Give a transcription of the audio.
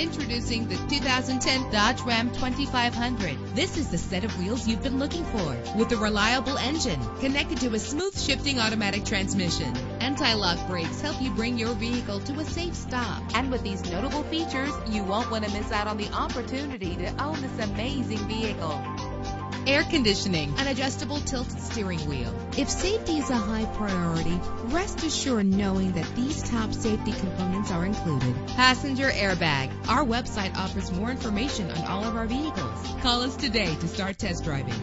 Introducing the 2010 Dodge Ram 2500. This is the set of wheels you've been looking for, with a reliable engine connected to a smooth shifting automatic transmission. Anti-lock brakes help you bring your vehicle to a safe stop. And with these notable features, you won't want to miss out on the opportunity to own this amazing vehicle. Air conditioning, an adjustable tilt steering wheel. If safety is a high priority, rest assured knowing that these top safety components are included. Passenger airbag. Our website offers more information on all of our vehicles. Call us today to start test driving.